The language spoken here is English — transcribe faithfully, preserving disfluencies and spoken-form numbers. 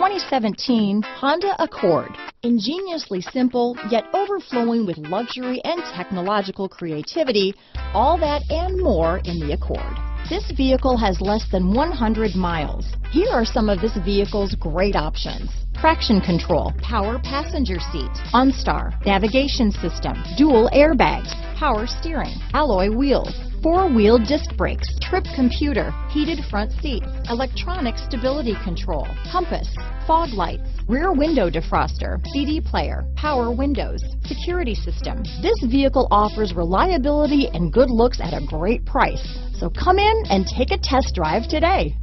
twenty seventeen Honda Accord. Ingeniously simple, yet overflowing with luxury and technological creativity, all that and more in the Accord. This vehicle has less than one hundred miles. Here are some of this vehicle's great options: traction control, power passenger seat, OnStar, navigation system, dual airbags, power steering, alloy wheels, four-wheel disc brakes, trip computer, heated front seats, electronic stability control, compass, fog lights, rear window defroster, C D player, power windows, security system. This vehicle offers reliability and good looks at a great price. So come in and take a test drive today.